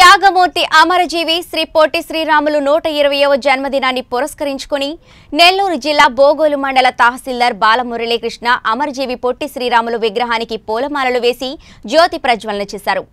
Yagamoti Amarajivi, Sri Potti Sriramulu 120వ జన్మదినాన్ని పురస్కరించుకొని నెల్లూరు జిల్లా బోగోలు మండల తహసీల్దార్ బాల మురళి కృష్ణ అమరజీవి పొట్టి శ్రీరాములు విగ్రహానికి పూలమాలలు వేసి జ్యోతి ప్రజ్వలన చేశారు.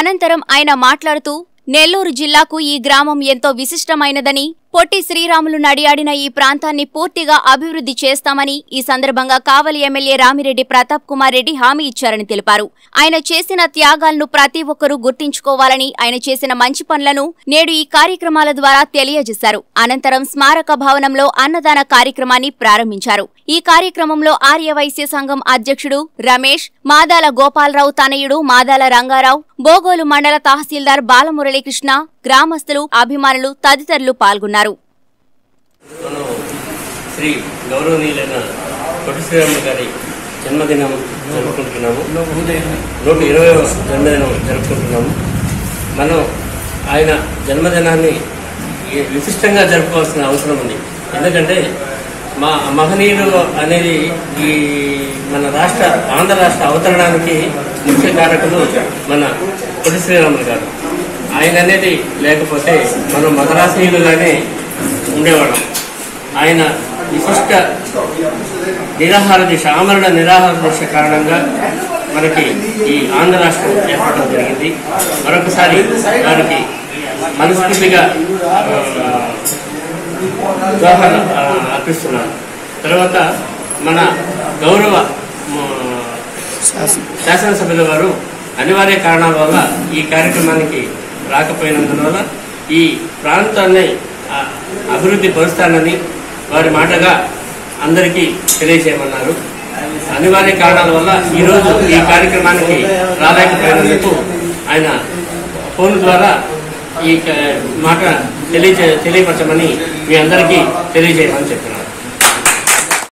అనంతరం ఆయన మాట్లాడుతూ నెల్లూరు జిల్లాకు ఈ గ్రామం ఎంతో విశిష్టమైనదని పొట్టి శ్రీరాములు నడియాడిన ఈ ప్రాంతాన్ని పూర్తిగా అభివృద్ధి చేస్తామని ఈ సందర్భంగా కావలి ఎమ్మెల్యే రామిరెడ్డి ప్రతాప్ కుమార్ రెడ్డి హామీ ఇచ్చారని తెలిపారు. ఆయన చేసిన త్యాగాలను ప్రతి ఒక్కరూ గుర్తించుకోవాలని ఆయన చేసిన మంచి పనులను నేడు ఈ కార్యక్రమాల ద్వారా తెలియజేశారు. అనంతరం స్మారక భవనంలో అన్నదాన కార్యక్రమాన్ని ప్రారంభించారు. ఈ కార్యక్రమంలో ఆర్యవైశ్య సంఘం అధ్యక్షుడు రమేష్, మాదాల గోపాలరావు తనయుడు మాదాల రంగారావు, బోగోలు మండల తహసీల్దార్ బాలమురళి కృష్ణ, గ్రామస్తులు, అభిమానులు తదితరులు పాల్గొన్నారు. శ్రీ గౌరవనీయులైన పొట్టి శ్రీరాములు గారి జన్మదినం జరుపుకుంటున్నాము. 120వ జన్మదినం జరుపుకుంటున్నాము. మనం ఆయన జన్మదినాన్ని విశిష్టంగా జరుపుకోవాల్సిన అవసరం ఉంది. ఎందుకంటే మా మహనీయుడు అనేది ఈ మన ఆంధ్ర రాష్ట్ర అవతరణానికి ముఖ్య కారకులు మన పొట్టి శ్రీరాములు గారు. ఆయన అనేది లేకపోతే మనం మదరాశీయులుగానే ఉండేవాళ్ళం. ఆయన విశిష్ట నిరాహార దీక్ష, ఆమరణ నిరాహార దీక్ష కారణంగా మనకి ఈ ఆంధ్ర రాష్ట్రం ఏర్పడడం జరిగింది. మరొకసారి వారికి మనస్ఫూర్తిగా అర్పిస్తున్నాను. తర్వాత మన గౌరవ శాసనసభ్యుల వారు అనివార్య కారణాల వల్ల ఈ కార్యక్రమానికి రాకపోయినందువల్ల ఈ ప్రాంతాన్ని అభివృద్ధి పరుస్తానని వారి మాటగా అందరికీ తెలియజేయమన్నారు. అనివార్య కారణాల వల్ల ఈరోజు ఈ కార్యక్రమానికి రాలేకపోయినందుకు ఆయన ఫోన్ ద్వారా ఈ మాట తెలియపరచమని మీ అందరికీ తెలియజేయమని చెప్తున్నారు.